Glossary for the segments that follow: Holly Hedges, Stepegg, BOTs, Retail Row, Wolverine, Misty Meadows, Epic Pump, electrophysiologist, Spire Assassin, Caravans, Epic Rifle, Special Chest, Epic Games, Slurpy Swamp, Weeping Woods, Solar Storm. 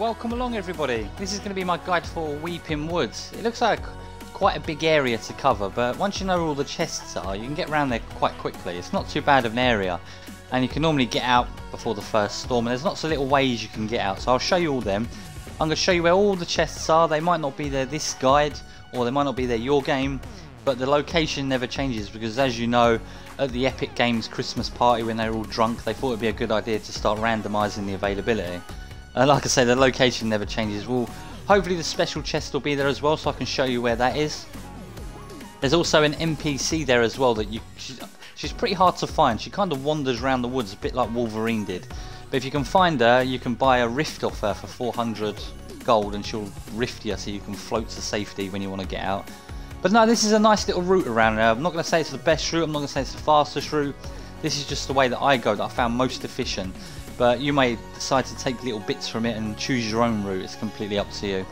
welcome along everybody. This is going to be my guide for Weeping Woods. It looks like quite a big area to cover, but once you know where all the chests are, you can get around there quite quickly. It's not too bad of an area, and you can normally get out before the first storm, and there's lots of little ways you can get out, so I'll show you all them. I'm going to show you where all the chests are. They might not be there this guide, or they might not be there your game, but the location never changes, because as you know, at the Epic Games Christmas party when they were all drunk, they thought it'd be a good idea to start randomising the availability. And like I say, the location never changes. Well, hopefully the special chest will be there as well, so I can show you where that is. There's also an NPC there as well that she's pretty hard to find. She kind of wanders around the woods a bit like Wolverine did. But if you can find her, you can buy a rift off her for 400 gold and she'll rift you so you can float to safety when you want to get out. But no, this is a nice little route around here. I'm not going to say it's the best route, I'm not going to say it's the fastest route. This is just the way that I go, that I found most efficient. But you may decide to take little bits from it and choose your own route. It's completely up to you.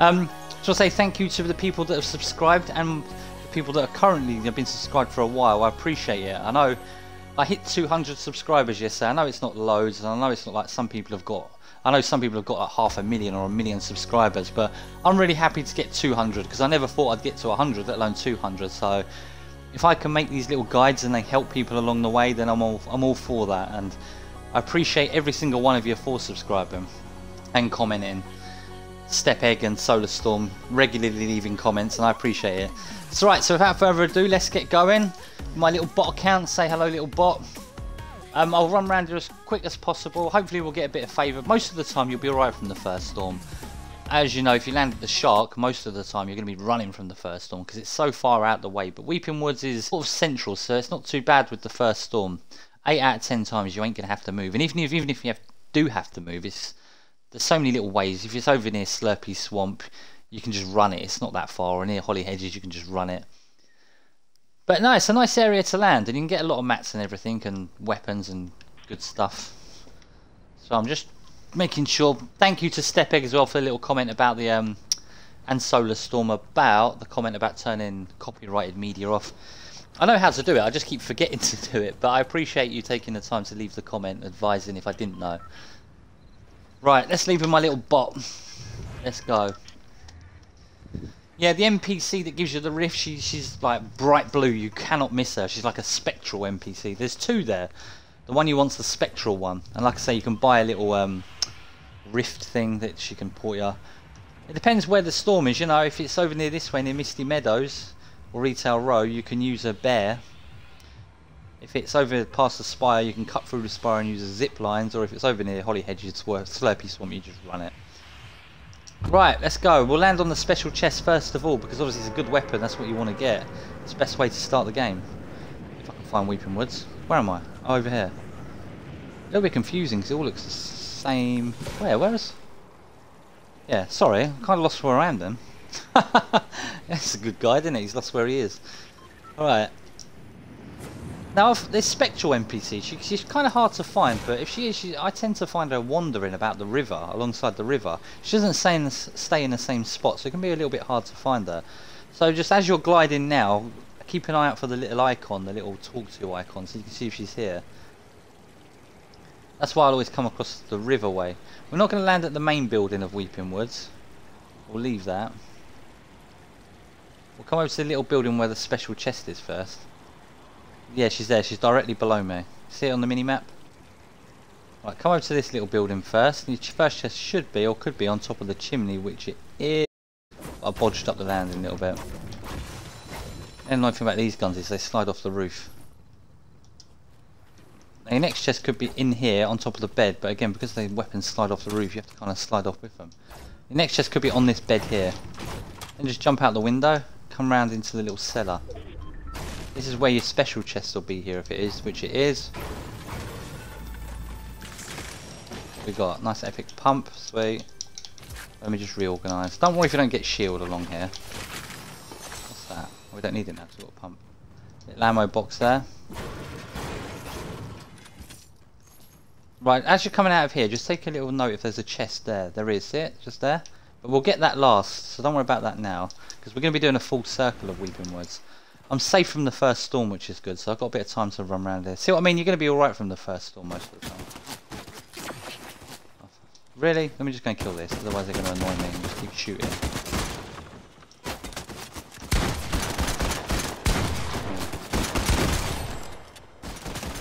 So I'll say thank you to the people that have subscribed and the people that are currently have been subscribed for a while. I appreciate it. I know I hit 200 subscribers yesterday. I know it's not loads, and I know it's not like some people have got. I know some people have got like 500,000 or 1,000,000 subscribers, but I'm really happy to get 200 because I never thought I'd get to 100, let alone 200. So if I can make these little guides and they help people along the way, then I'm all for that, and I appreciate every single one of you for subscribing and commenting. Stepegg and Solar Storm regularly leaving comments, and I appreciate it. So right, so without further ado, let's get going. My little bot account, say hello little bot. I'll run around here as quick as possible. Hopefully we'll get a bit of favour. Most of the time you'll be alright from the first storm. As you know, if you land at the shark, most of the time you're going to be running from the first storm because it's so far out the way. But Weeping Woods is sort of central, so it's not too bad with the first storm. 8 out of 10 times you ain't going to have to move. And even if you do have to move, there's so many little ways. If it's over near Slurpy Swamp, you can just run it. It's not that far. Or near Holly Hedges, you can just run it. But no, it's a nice area to land, and you can get a lot of mats and everything, and weapons and good stuff. So I'm just making sure. Thank you to Stepegg as well for a little comment about the and Solar Storm about the comment about turning copyrighted media off. I know how to do it. I just keep forgetting to do it, but I appreciate you taking the time to leave the comment advising if I didn't know. Right, let's leave with my little bot. Let's go. Yeah, the NPC that gives you the rift, she's like bright blue, you cannot miss her. She's like a spectral NPC. There's two there. The one you want's the spectral one. And like I say, you can buy a little rift thing that she can port you. It depends where the storm is, you know. If it's over near this way, near Misty Meadows or Retail Row, you can use a bear. If it's over past the spire, you can cut through the spire and use the zip lines. Or if it's over near Holly Hedges, Slurpy Swamp, you just run it. Right, let's go. We'll land on the special chest first of all, because obviously it's a good weapon, that's what you want to get. It's the best way to start the game. If I can find Weeping Woods. Where am I? Oh, over here. A little bit confusing, because it all looks the same. Where is... Yeah, sorry, I kind of lost where I am then. That's a good guy, isn't it? He's lost where he is. Alright. Now, this spectral NPC, she's kind of hard to find, but if she is, I tend to find her wandering about the river, alongside the river. She doesn't stay in the same spot, so it can be a little bit hard to find her. So just as you're gliding now, keep an eye out for the little icon, the little talk to icon, so you can see if she's here. That's why I'll always come across the river way. We're not going to land at the main building of Weeping Woods. We'll leave that. We'll come over to the little building where the special chest is first. Yeah, she's there. She's directly below me. See it on the mini-map? Right, come over to this little building first. And your first chest should be, or could be, on top of the chimney, which it is. I bodged up the landing a little bit. And the nice thing about these guns is they slide off the roof. Now, your next chest could be in here, on top of the bed. But again, because the weapons slide off the roof, you have to kind of slide off with them. Your next chest could be on this bed here. Then just jump out the window. Come round into the little cellar. This is where your special chest will be here if it is, which it is. We got nice epic pump, sweet. Let me just reorganise. Don't worry if you don't get shield along here. What's that? Oh, we don't need it now, so we've got a pump. Little ammo box there. Right, as you're coming out of here, just take a little note if there's a chest there. There is, see it? Just there. But we'll get that last, so don't worry about that now, because we're going to be doing a full circle of Weeping Woods. I'm safe from the first storm, which is good, so I've got a bit of time to run around there. See what I mean? You're going to be alright from the first storm most of the time. Really? Let me just go and kill this, otherwise they're going to annoy me and just keep shooting.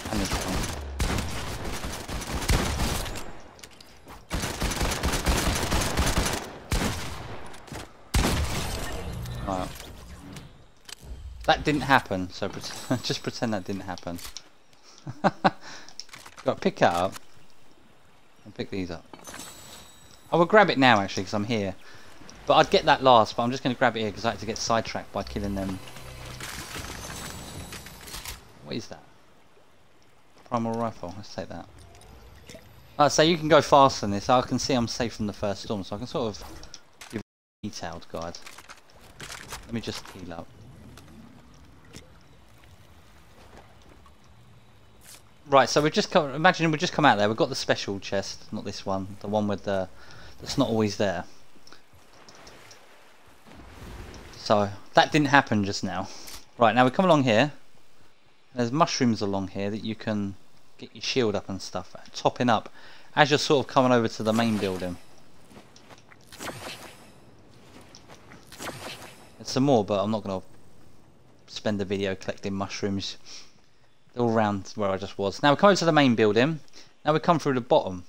And this one. Right. That didn't happen, so just pretend that didn't happen. Got to pick that up and pick these up. I will grab it now actually because I'm here, but I'd get that last, but I'm just going to grab it here because I had to get sidetracked by killing them. What is that? Primal rifle, let's take that. So you can go faster than this. I can see I'm safe from the first storm, so I can sort of give a detailed guide. Let me just heal up. Right, so we've just come, imagine we've just come out there, we've got the special chest, not this one, the one with the, that's not always there. So, that didn't happen just now. Right, now we come along here, there's mushrooms along here that you can get your shield up and stuff, topping up, as you're sort of coming over to the main building. There's some more, but I'm not going to spend the video collecting mushrooms. They're all round where I just was. Now we come over to the main building. Now we come through the bottom.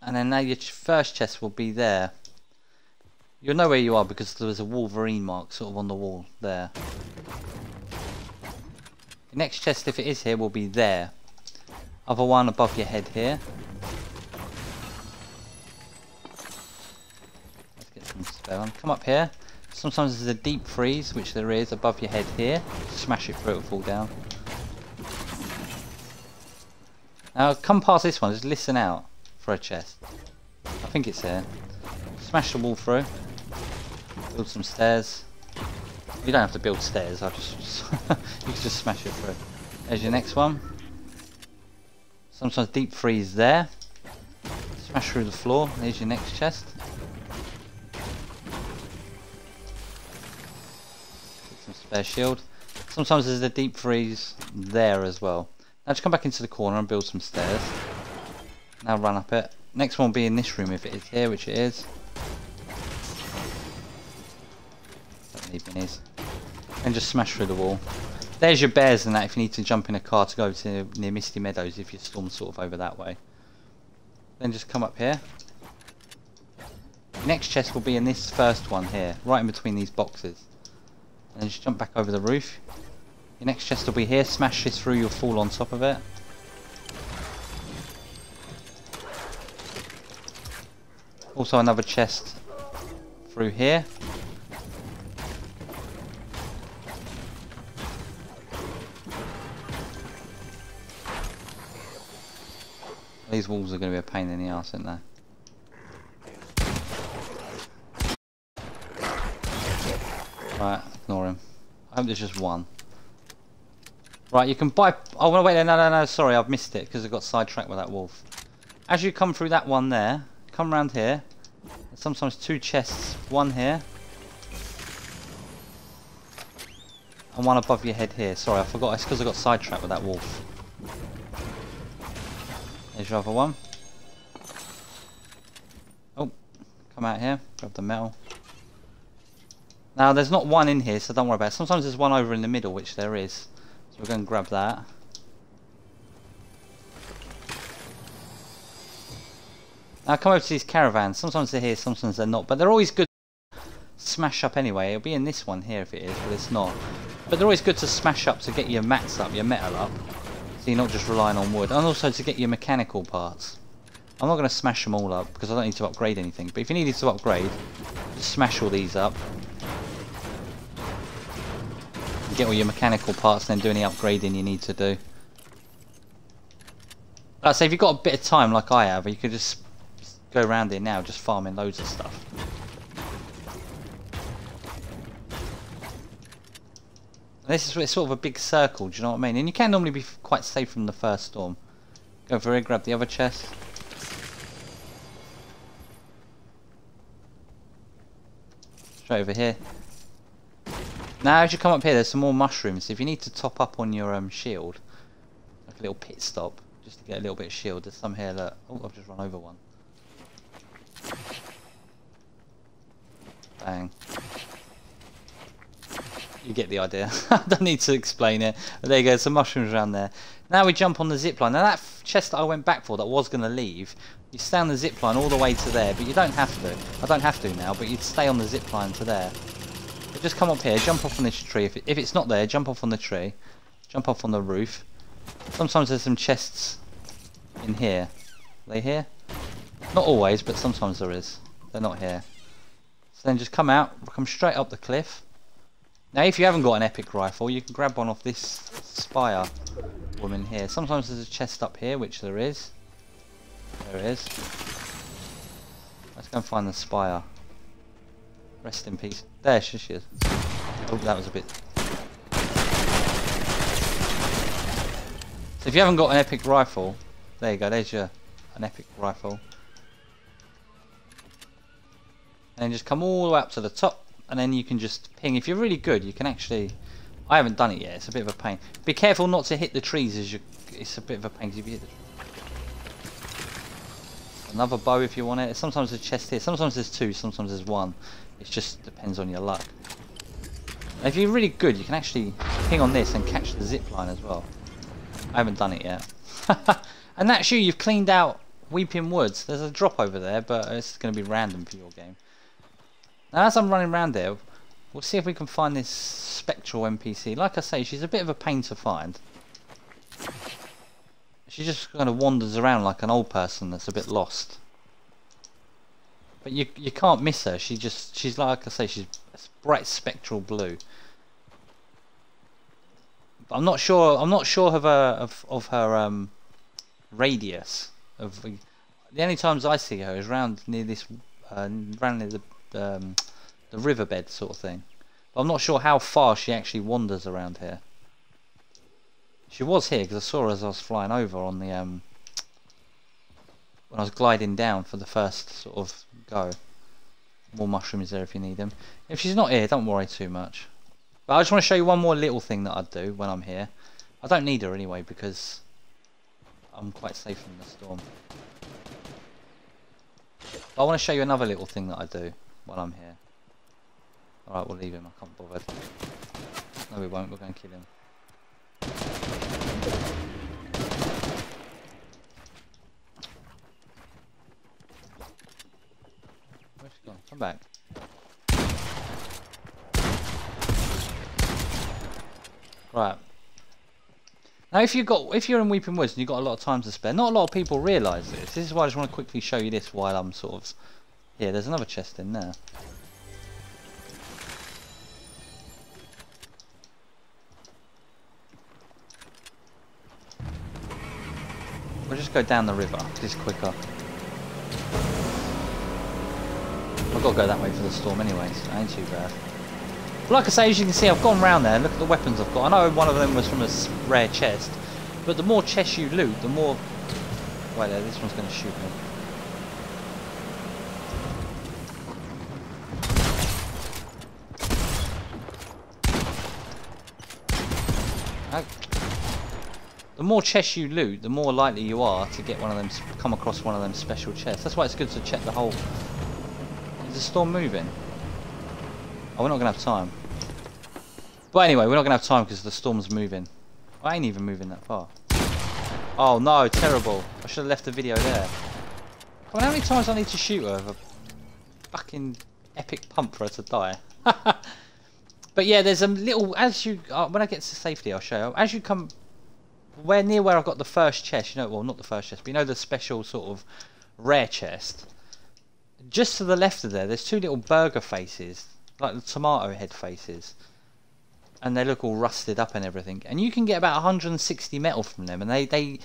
And then now your first chest will be there. You'll know where you are because there was a Wolverine mark sort of on the wall there. The next chest, if it is here, will be there. Other one above your head here. Let's get some spell on. Come up here. Sometimes there's a deep freeze, which there is, above your head here. Smash it through, it'll fall down. Now come past this one, just listen out for a chest. I think it's here. Smash the wall through. Build some stairs. You don't have to build stairs, I just you can just smash it through. There's your next one. Sometimes deep freeze there. Smash through the floor, there's your next chest. Their shield. Sometimes there's a deep freeze there as well. Now just come back into the corner and build some stairs. Now run up it. Next one will be in this room if it is here, which it is. Don't need minis. And just smash through the wall. There's your bears and that if you need to jump in a car to go to near Misty Meadows if you storm sort of over that way. Then just come up here. Next chest will be in this first one here, right in between these boxes. And just jump back over the roof. Your next chest will be here. Smash this through, you'll fall on top of it. Also another chest through here. These walls are going to be a pain in the arse, aren't they? Right, ignore him. I hope there's just one. Right, you can buy... Oh, wait, no, sorry, I've missed it because I got sidetracked with that wolf. As you come through that one there, come round here. There's sometimes two chests, one here. And one above your head here. Sorry, I forgot, it's because I got sidetracked with that wolf. There's your other one. Oh, come out here, grab the metal. Now there's not one in here, so don't worry about it. Sometimes there's one over in the middle, which there is. So we're going to grab that. Now come over to these caravans. Sometimes they're here, sometimes they're not. But they're always good to smash up anyway. It'll be in this one here if it is, but it's not. But they're always good to smash up to get your mats up, your metal up. So you're not just relying on wood. And also to get your mechanical parts. I'm not going to smash them all up, because I don't need to upgrade anything. But if you needed to upgrade, just smash all these up. Get all your mechanical parts and then do any upgrading you need to do. Like I say, if you've got a bit of time like I have, you could just go around here now, just farming loads of stuff. And this is it's sort of a big circle, do you know what I mean? And you can normally be quite safe from the first storm. Go over here, grab the other chest. Straight over here. Now as you come up here there's some more mushrooms, so if you need to top up on your shield, like a little pit stop, just to get a little bit of shield. There's some here that... Oh, I've just run over one. Bang. You get the idea. I don't need to explain it. But there you go, some mushrooms around there. Now we jump on the zipline. Now that chest that I went back for that was going to leave, you stay on the zipline all the way to there, but you don't have to. I don't have to now, but you'd stay on the zipline to there. But just come up here, jump off on this tree. If it's not there, jump off on the tree. Jump off on the roof. Sometimes there's some chests in here. Are they here? Not always, but sometimes there is. They're not here. So then just come out, come straight up the cliff. Now if you haven't got an epic rifle, you can grab one off this spire woman here. Sometimes there's a chest up here, which there is. There is. Let's go and find the spire. Rest in peace. There she is. Oh, that was a bit... So if you haven't got an epic rifle, there you go, there's your an epic rifle. And just come all the way up to the top. And then you can just ping. If you're really good, you can actually... I haven't done it yet. It's a bit of a pain. Be careful not to hit the trees. As you, it's a bit of a pain because you hit the trees. Another bow if you want it. Sometimes there's a chest here. Sometimes there's two. Sometimes there's one. It just depends on your luck. And if you're really good, you can actually ping on this and catch the zip line as well. I haven't done it yet. And that's you. You've cleaned out Weeping Woods. There's a drop over there, but it's going to be random for your game. Now as I'm running around there, we'll see if we can find this spectral NPC. Like I say, she's a bit of a pain to find. She just kind of wanders around like an old person that's a bit lost. But you can't miss her. She's like I say, she's bright spectral blue. But I'm not sure of her radius. Of the only times I see her is round near this round near the riverbed sort of thing, but I'm not sure how far she actually wanders around here. She was here because I saw her as I was flying over on the when I was gliding down for the first sort of go. More mushrooms there if you need them. If she's not here, don't worry too much. But I just want to show you one more little thing that I do when I'm here. I don't need her anyway because I'm quite safe from the storm. But I want to show you another little thing that I do while I'm here. Alright, we'll leave him, I can't bother. No we won't, we're going to kill him. Where's he gone? Come back. Right. Now if you're in Weeping Woods and you've got a lot of time to spare, not a lot of people realise this. This is why I just want to quickly show you this while I'm sort of... Yeah, there's another chest in there. We'll just go down the river, it's quicker. I've got to go that way for the storm anyway, so it ain't too bad. Like I say, as you can see, I've gone round there and look at the weapons I've got. I know one of them was from a rare chest, but the more chests you loot, the more... Wait there, this one's going to shoot me. Oh. The more chests you loot, the more likely you are to get one of them, come across one of them special chests. That's why it's good to check the whole... Is the storm moving? Oh, we're not going to have time. But anyway, we're not going to have time because the storm's moving. I ain't even moving that far. Oh no, terrible. I should have left the video there. I mean, how many times do I need to shoot her with a fucking epic pump for her to die? But yeah, there's a little... when I get to safety, I'll show you. As you come near where I've got the first chest, you know, well, not the first chest, but you know the special sort of rare chest. Just to the left of there, there's two little burger faces. Like the tomato head faces, and they look all rusted up and everything, and you can get about 160 metal from them, and they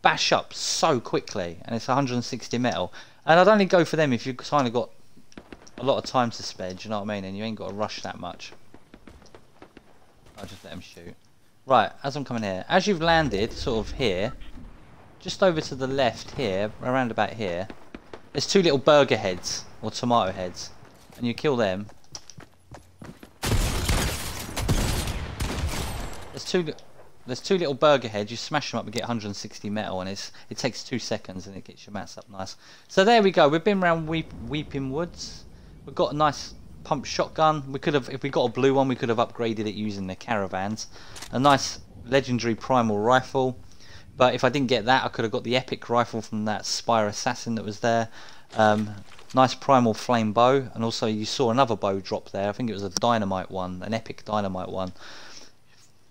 bash up so quickly, and it's 160 metal, and I'd only go for them if you've kind of got a lot of time to spare, do you know what I mean, and you ain't got to rush that much. I'll just let them shoot. Right, as I'm coming here, as you've landed sort of here, just over to the left here, around about here, there's two little burger heads or tomato heads, and you kill them. There's two little burger heads. You smash them up and get 160 metal, and it takes 2 seconds and it gets your mats up nice. So there we go. We've been around Weeping Woods. We've got a nice pump shotgun. We could have, if we got a blue one, we could have upgraded it using the caravans. A nice legendary primal rifle. But if I didn't get that, I could have got the epic rifle from that Spire assassin that was there. Nice primal flame bow, and also you saw another bow drop there. I think it was a dynamite one, an epic dynamite one.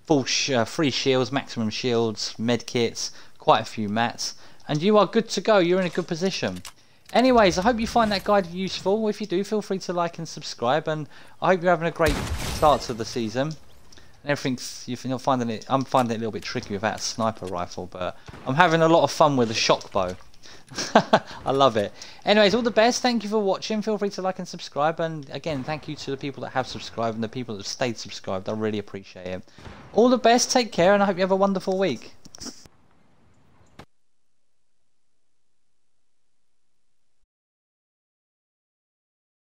Full free shields, maximum shields, med kits, quite a few mats, and you are good to go. You're in a good position. Anyways, I hope you find that guide useful. If you do, feel free to like and subscribe, and I hope you're having a great start to the season. And everything's, you're finding it, I'm finding it a little bit tricky without a sniper rifle, but I'm having a lot of fun with a shock bow. I love it. Anyways, all the best. Thank you for watching. Feel free to like and subscribe, and again, thank you to the people that have subscribed and the people that have stayed subscribed. I really appreciate it. All the best, take care, and I hope you have a wonderful week.